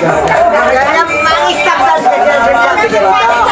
Dalam mengisap dan